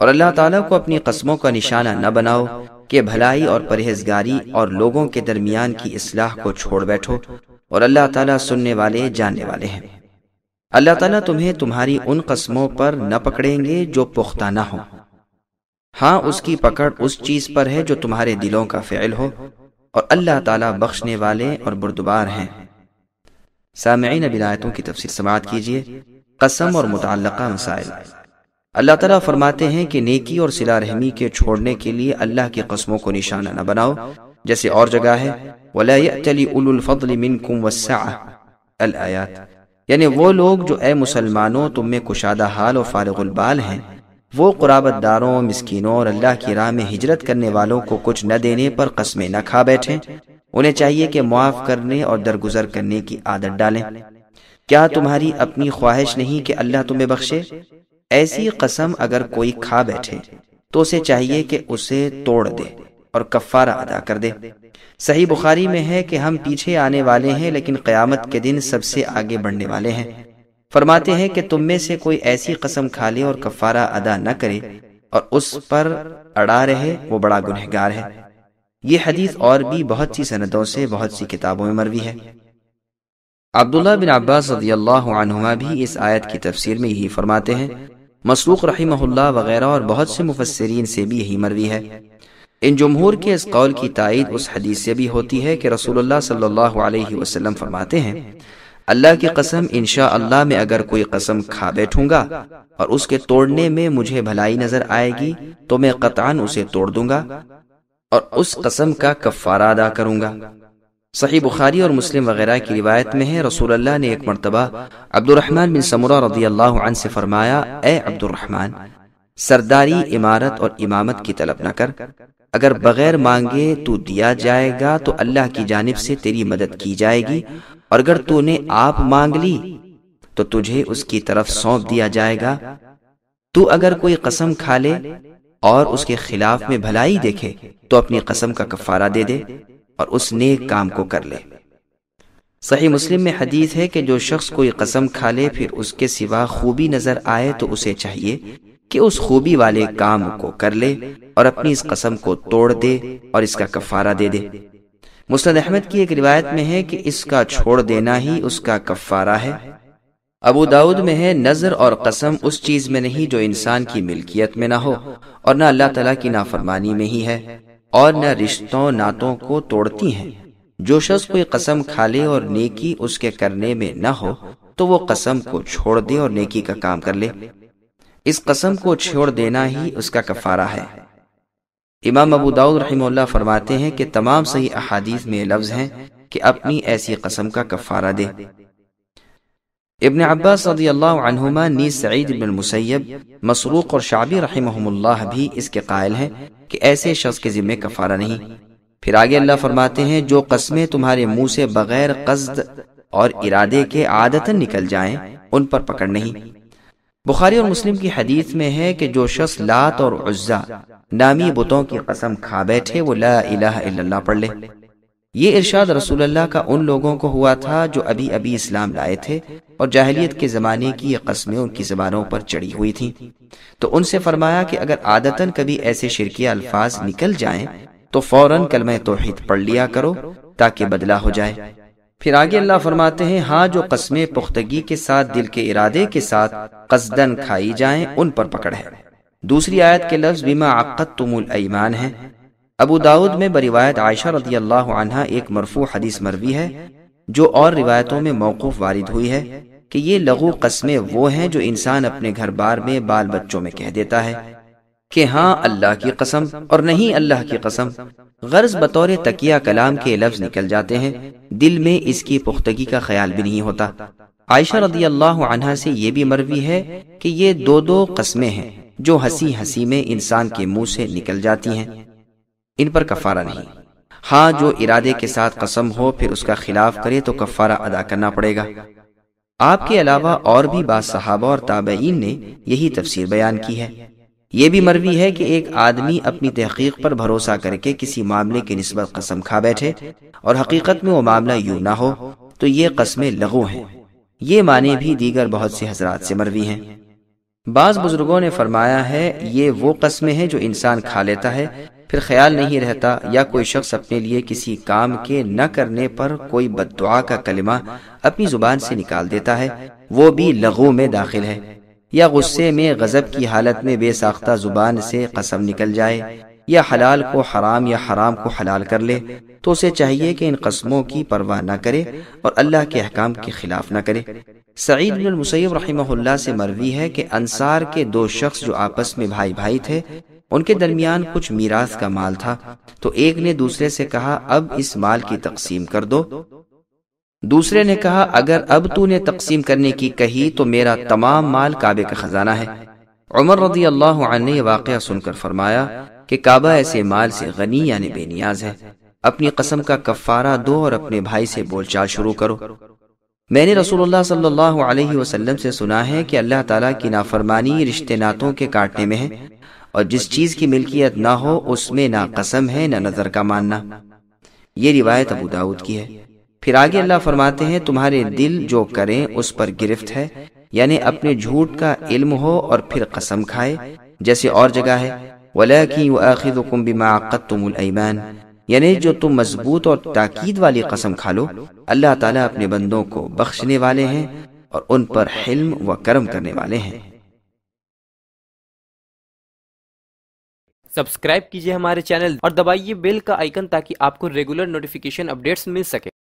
और अल्लाह ताला को अपनी कस्मों का निशाना न बनाओ कि भलाई और परहेजगारी और लोगों के दरमियान की इस्लाह को छोड़ बैठो, और अल्लाह ताला सुनने वाले जानने वाले हैं। अल्लाह ताला तुम्हें तुम्हारी उन कस्मों पर न पकड़ेंगे जो पुख्ता ना हो। हाँ, उसकी पकड़ उस चीज़ पर है जो तुम्हारे दिलों का फ़िअल हो, और अल्लाह ताला बख्शने वाले और बुरदबार हैं। सामईन, अब आयतों की तफसीर समाअत कीजिए। कसम और मुतअल्लक़ा मसाइल। अल्लाह ताला फरमाते हैं कि नेकी और सिला रहमी के छोड़ने के लिए अल्लाह की कस्मों को निशाना न बनाओ, जैसे और जगह है वला यअतली उलुल फद्ल मिनकुम वस्सअ अल आयात, यानी वो लोग जो ए मुसलमानों तुम में कुशादा हाल और फारिगुल बाल हैं, वो क़ुराबतदारों, मिस्कीनों और अल्लाह की राह में हिजरत करने वालों को कुछ न देने पर कस्में न खा बैठें। उन्हें चाहिए कि मुआफ़ करने और दरगुजर करने की आदत डालें। क्या तुम्हारी अपनी ख्वाहिश नहीं कि अल्लाह तुम्हें बख्शे? ऐसी कसम अगर कोई खा बैठे तो उसे चाहिए कि उसे तोड़ दे और कफ़ारा अदा कर दे। सही बुखारी में है कि हम पीछे आने वाले हैं लेकिन क़यामत के दिन सबसे आगे बढ़ने वाले हैं। फरमाते हैं कि तुम में से कोई ऐसी कसम खा ले और कफ़ारा अदा न करे और उस पर अड़ा रहे, वो बड़ा गुनहगार है। ये हदीस और भी बहुत सी सनदों से बहुत सी किताबों में मरवी है। अब्दुल्लाह बिन अब्बास रज़ियल्लाहु अन्हुमा भी इस आयत की तफसीर में यही फरमाते हैं। मसरूक़ रहिमहुल्लाह वगैरह और बहुत से मुफस्सिरीन से भी यही मरवी है। इन जमहूर के इस कौल की तायीद उस हदीस से भी होती है कि रसूलुल्लाह सल्लल्लाहु अलैहि वसल्लम फरमाते हैं, अल्लाह की कसम, इंशाअल्लाह में अगर कोई कसम खा बैठूंगा और उसके तोड़ने में मुझे भलाई नजर आएगी तो मैं क़तअन उसे तोड़ दूंगा और उस कसम का कफ़ारा अदा करूंगा। सही बुखारी और मुस्लिम वगैरह की रिवायत में है, रसूलुल्लाह ने एक मरतबा अब्दुर्रहमान बिन समुरा रज़ियल्लाहु अन्हु से फरमाया, ए अब्दुर्रहमान, सरदारी, इमारत और इमामत की तलब न कर। अगर बग़ैर मांगे तू दिया जाएगा तो अल्लाह की जानिब से तेरी मदद की जाएगी, और अगर तूने आप मांग ली तो तुझे उसकी तरफ सौंप दिया जाएगा। तू अगर कोई कसम खा ले और उसके खिलाफ में भलाई देखे तो अपनी कसम का कफ़ारा दे दे और उस नेक काम को कर ले। सही मुस्लिम में हदीस है कि जो शख्स कोई कसम खा ले फिर उसके सिवा खूबी नज़र आए तो उसे चाहिए कि उस खूबी वाले काम को कर ले और अपनी इस कसम को तोड़ दे और इसका कफ़ारा दे दे। मुस्नद अहमद की एक रिवायत में है कि इसका छोड़ देना ही उसका कफ़ारा है। अबू दाऊद में है, नज़र और कसम उस चीज़ में नहीं जो इंसान की मिल्कियत में ना हो और ना अल्लाह ताला की नाफरमानी में ही है और न रिश्तों नातों को तोड़ती हैं। जो शख्स कोई कसम खा ले और नेकी उसके करने में ना हो तो वो कसम को छोड़ दे और नेकी का काम कर ले। इस कसम को छोड़ देना ही उसका कफ़ारा है। इमाम अबू दाऊद रहमतुल्लाह फरमाते हैं कि तमाम सही अहादीस में लफ्ज़ हैं कि अपनी ऐसी कसम का कफ़ारा दे। इब्न अब्बास रज़ियल्लाहु अन्हुमा, नीस सईद इब्न मुसैयब, मसरूक़ और शाबी रहमहुमुल्लाह भी इसके कायल हैं कि ऐसे शख्स के ज़िम्मे कफ़ारा नहीं। फिर आगे अल्लाह फरमाते हैं, जो कस्में तुम्हारे मुँह से बग़ैर क़स्द और इरादे के आदतन निकल जाएँ उन पर पकड़ नहीं। बुखारी और मुस्लिम की हदीस में है कि जो शख्स लात और उज़्ज़ा नामी बुतों की कसम खा बैठे वो ला इलाहा इल्लल्लाह पढ़ ले। ये इरशाद रसूलुल्लाह का उन लोगों को हुआ था जो अभी अभी इस्लाम लाए थे और जाहिलियत के ज़माने की ये कसमें उनकी ज़बानों पर चढ़ी हुई थीं। तो उनसे फरमाया कि अगर आदतन कभी ऐसे शिरकिया अल्फाज निकल जाएँ तो फ़ौरन कलमा तौहीद पढ़ लिया करो ताकि बदला हो जाए। फिर आगे अल्लाह फरमाते हैं, हाँ, जो कस्में पुख्तगी के साथ, दिल के इरादे के साथ कसदन खाई जाएं उन पर पकड़ है। दूसरी आयत के लफ्ज़ बिमा अक़्क़दतुमुल ऐमान है। अबू दाऊद में बरिवायत आयशा रज़ियल्लाहु अन्हा एक मरफ़ू हदीस मरवी है, जो और रिवायतों में मौक़ूफ़ वारिद हुई है कि ये लघु कस्में वो हैं जो इंसान अपने घर बार में बाल बच्चों में कह देता है कि हाँ अल्लाह की कसम और नहीं अल्लाह की कसम। गर्ज बतौर तकिया कलाम के लफ्ज़ निकल जाते हैं, दिल में इसकी पुख्तगी का ख्याल भी नहीं होता। आयशा रज़ियल्लाहु अन्हा से ये भी मरवी है कि ये दो दो कस्में हैं जो हंसी हंसी में इंसान के मुंह से निकल जाती हैं, इन पर कफ़ारा नहीं। हाँ, जो इरादे के साथ कसम हो फिर उसका खिलाफ करे तो कफ़ारा अदा करना पड़ेगा। आपके अलावा और भी बाद सहाबा और ताबईन ने यही तफसीर बयान की है। ये भी मरवी है कि एक आदमी अपनी तहक़ीक़ पर भरोसा करके किसी मामले के निस्बत कसम खा बैठे और हकीकत में वो मामला यूँ ना हो तो ये कसमें लघु हैं। ये माने भी दीगर बहुत से हज़रात से मरवी हैं। बाज़ बुजुर्गों ने फरमाया है ये वो कस्में हैं जो इंसान खा लेता है फिर ख्याल नहीं रहता, या कोई शख्स अपने लिए किसी काम के न करने पर कोई बद्दुआ का कलिमा अपनी जुबान से निकाल देता है, वो भी लघु में दाखिल है, या गुस्से में गज़ब की हालत में बेसाख्ता जुबान से कसम निकल जाए, या हलाल को हराम या हराम को हलाल कर ले, तो उसे चाहिए कि इन कसमों की परवाह न करे और अल्लाह के अहकाम के खिलाफ न करे। सईद बिन मुसैब रहमहुल्लाह से मरवी है कि अंसार के दो शख्स जो आपस में भाई भाई थे, उनके दरमियान कुछ मीरास का माल था, तो एक ने दूसरे से कहा अब इस माल की तकसीम कर दो। दूसरे ने कहा अगर अब तूने तकसीम करने की कही तो मेरा तमाम माल काबे का खजाना है। उमर रज़ी अल्लाहु अन्हु ने वाक़या सुनकर फरमाया कि काबा ऐसे माल से गनी यानी बेनियाज है, अपनी कसम का कफ़ारा दो और अपने भाई से बोलचाल शुरू करो। मैंने रसूलुल्लाह सल्लल्लाहु अलैहि वसल्लम से सुना है कि अल्लाह ताला की नाफरमानी रिश्ते नातों के काटने में है, और जिस चीज़ की मिल्कियत ना हो उसमें ना कसम है ना नज़र का मानना। ये रिवायत अबू दाऊद की है। फिर आगे अल्लाह फरमाते हैं तुम्हारे दिल जो करें उस पर गिरफ्त है, यानी अपने झूठ का इल्म हो और फिर कसम खाए, जैसे और जगह है वलाकिन युआखिज़ुकुम बिमा अक़्क़दतुमुल ऐमान, यानी जो तुम मजबूत और ताकीद वाली कसम खा लो, अल्लाह ताला अपने बंदों को बख्शने वाले हैं और उन पर हिल्म व करम करने वाले हैं। सब्सक्राइब कीजिए हमारे चैनल और दबाइए बेल का आइकन ताकि आपको रेगुलर नोटिफिकेशन अपडेट्स मिल सके।